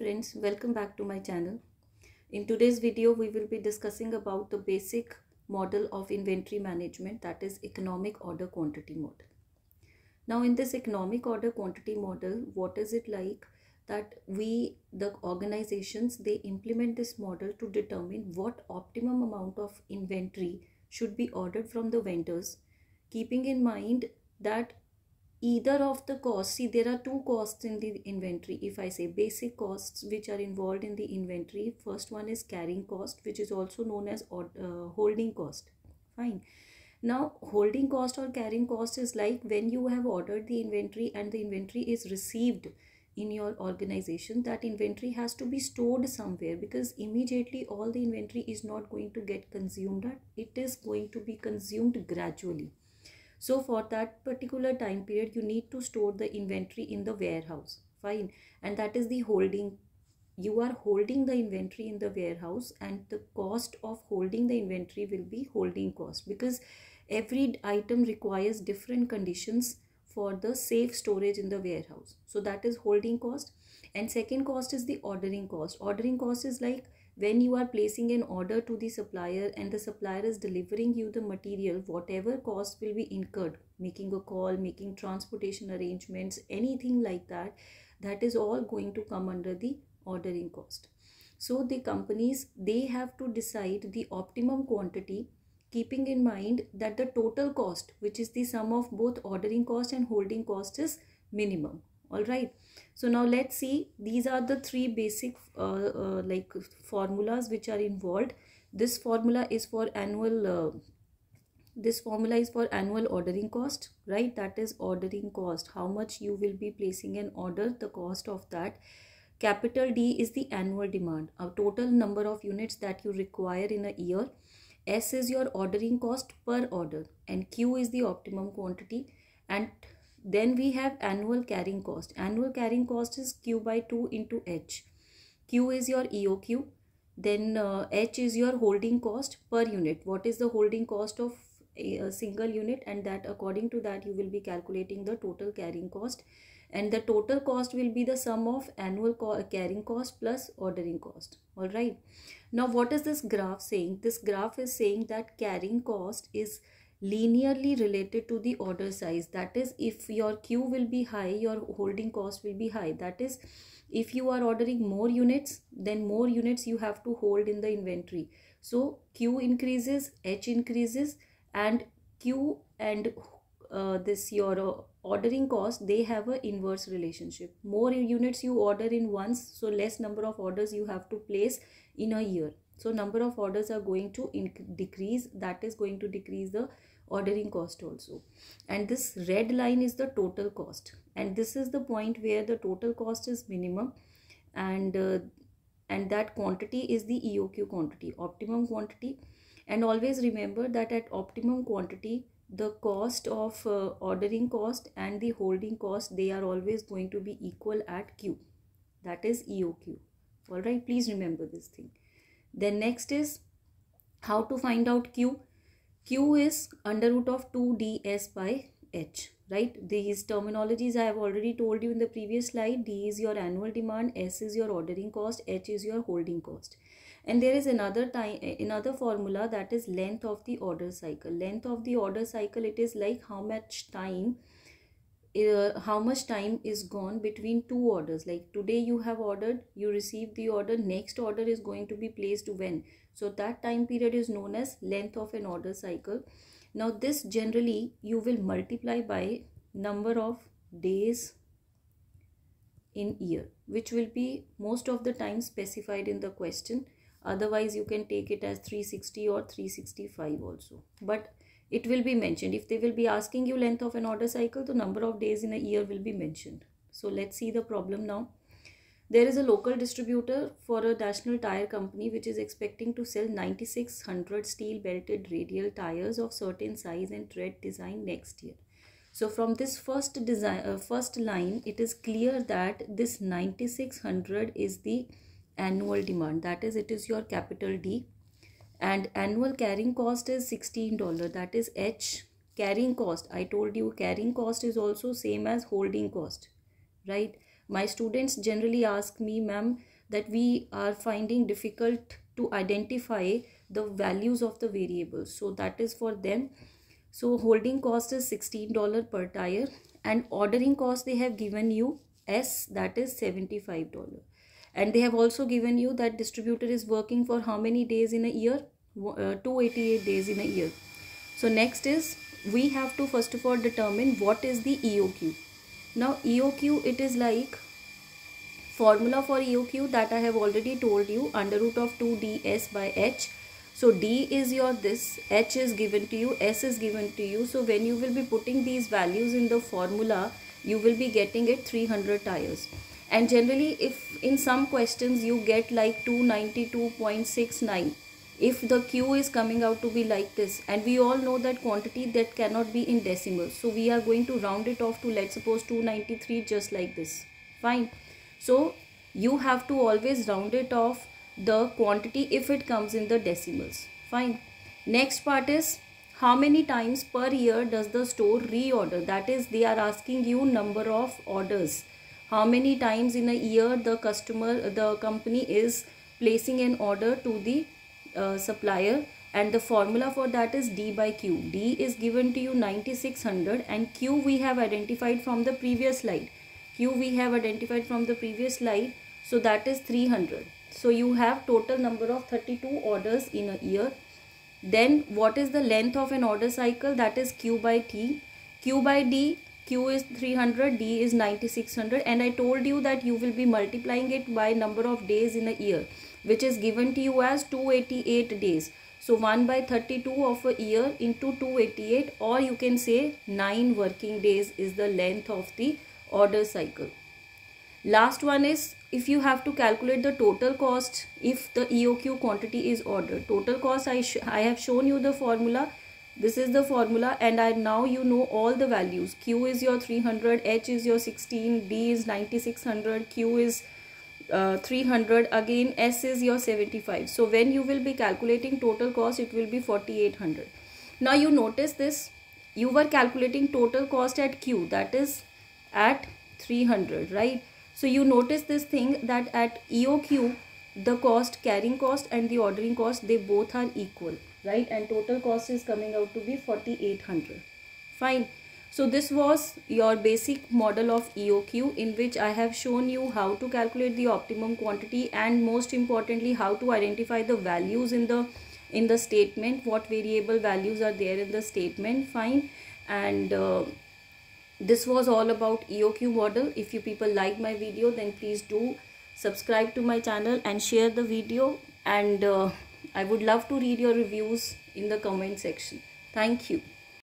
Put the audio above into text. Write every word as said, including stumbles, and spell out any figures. Friends, welcome back to my channel. In today's video we will be discussing about the basic model of inventory management, that is economic order quantity model. Now in this economic order quantity model, what is it like that we, the organizations, they implement this model to determine what optimum amount of inventory should be ordered from the vendors, keeping in mind that either of the costs, see there are two costs in the inventory. If I say basic costs which are involved in the inventory, first one is carrying cost, which is also known as uh, holding cost. Fine. Now holding cost or carrying cost is like when you have ordered the inventory and the inventory is received in your organization, that inventory has to be stored somewhere, because immediately all the inventory is not going to get consumed, it is going to be consumed gradually. So for that particular time period, you need to store the inventory in the warehouse. Fine. And that is the holding. You are holding the inventory in the warehouse, and the cost of holding the inventory will be holding cost, because every item requires different conditions for the safe storage in the warehouse. So that is holding cost. And second cost is the ordering cost. Ordering cost is like when you are placing an order to the supplier and the supplier is delivering you the material, whatever cost will be incurred, making a call, making transportation arrangements, anything like that, that is all going to come under the ordering cost. So the companies, they have to decide the optimum quantity, keeping in mind that the total cost, which is the sum of both ordering cost and holding cost, is minimum. All right. So now let's see, these are the three basic uh, uh, like formulas which are involved. This formula is for annual, uh, this formula is for annual ordering cost, right? That is ordering cost, how much you will be placing an order, the cost of that. Capital D is the annual demand, a total number of units that you require in a year. S is your ordering cost per order, and Q is the optimum quantity. And then we have annual carrying cost. Annual carrying cost is Q by two into H. Q is your E O Q. Then uh, H is your holding cost per unit. What is the holding cost of a, a single unit? And that, according to that, you will be calculating the total carrying cost. And the total cost will be the sum of annual co- carrying cost plus ordering cost. All right. Now, what is this graph saying? This graph is saying that carrying cost is linearly related to the order size. That is, if your Q will be high, your holding cost will be high. That is, if you are ordering more units, then more units you have to hold in the inventory. So Q increases, H increases, and Q and uh, this your uh, ordering cost, they have a inverse relationship. More units you order in once, so less number of orders you have to place in a year. So number of orders are going to decrease, that is going to decrease the ordering cost also. And this red line is the total cost, and this is the point where the total cost is minimum, and uh, and that quantity is the E O Q quantity, optimum quantity. And always remember that at optimum quantity, the cost of uh, ordering cost and the holding cost, they are always going to be equal at Q, that is E O Q. All right, please remember this thing. Then next is how to find out Q. Q is under root of two D S by H, right? These terminologies I have already told you in the previous slide. D is your annual demand, S is your ordering cost, H is your holding cost. And there is another time, another formula, that is length of the order cycle. Length of the order cycle, it is like how much time, Uh, how much time is gone between two orders. Like today you have ordered, you receive the order, next order is going to be placed when. So that time period is known as length of an order cycle. Now this generally you will multiply by number of days in year, which will be most of the time specified in the question. Otherwise you can take it as three sixty or three sixty-five also, but it will be mentioned. If they will be asking you length of an order cycle, the number of days in a year will be mentioned. So let's see the problem now. There is a local distributor for a national tire company which is expecting to sell nine thousand six hundred steel belted radial tires of certain size and tread design next year. So from this first design, uh, first line, it is clear that this nine thousand six hundred is the annual demand. That is, it is your capital D. And annual carrying cost is sixteen dollars, that is H. Carrying cost, I told you carrying cost is also same as holding cost, right? My students generally ask me, ma'am, that we are finding difficult to identify the values of the variables. So that is for them. So holding cost is sixteen dollars per tire, and ordering cost they have given you S, that is seventy-five dollars. And they have also given you that distributor is working for how many days in a year? Uh, two hundred eighty-eight days in a year. So next is, we have to first of all determine what is the E O Q. Now E O Q, it is like formula for E O Q that I have already told you, under root of two d s by h. So d is your this, h is given to you, s is given to you. So when you will be putting these values in the formula, you will be getting it three hundred tires. And generally, if in some questions you get like two ninety-two point six nine, if the Q is coming out to be like this, and we all know that quantity that cannot be in decimals, so we are going to round it off to, let's suppose, two ninety-three, just like this. Fine. So you have to always round it off the quantity if it comes in the decimals. Fine. Next part is, how many times per year does the store reorder? That is, they are asking you number of orders. How many times in a year the customer, the company is placing an order to the Uh, supplier, and the formula for that is D by Q. D is given to you ninety-six hundred, and Q we have identified from the previous slide. Q we have identified from the previous slide. So that is three hundred. So you have total number of thirty-two orders in a year. Then what is the length of an order cycle? That is Q by T. Q by D, Q is three hundred, D is ninety-six hundred, and I told you that you will be multiplying it by number of days in a year, which is given to you as two hundred eighty-eight days. So one by thirty-two of a year into two hundred eighty-eight, or you can say nine working days is the length of the order cycle. Last one is, if you have to calculate the total cost if the E O Q quantity is ordered. Total cost, I, I have shown you the formula. This is the formula, and I now you know all the values. Q is your three hundred, H is your sixteen, D is ninety-six hundred, Q is Uh, three hundred, again S is your seventy-five. So when you will be calculating total cost, it will be forty-eight hundred. Now you notice this, you were calculating total cost at Q, that is at three hundred, right? So you notice this thing that at E O Q, the cost, carrying cost and the ordering cost, they both are equal, right? And total cost is coming out to be forty-eight hundred. Fine. So this was your basic model of E O Q, in which I have shown you how to calculate the optimum quantity, and most importantly how to identify the values in the in the statement, what variable values are there in the statement. Fine. And uh, this was all about E O Q model. If you people like my video, then please do subscribe to my channel and share the video, and uh, I would love to read your reviews in the comment section. Thank you.